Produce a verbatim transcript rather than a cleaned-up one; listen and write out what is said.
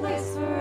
Place for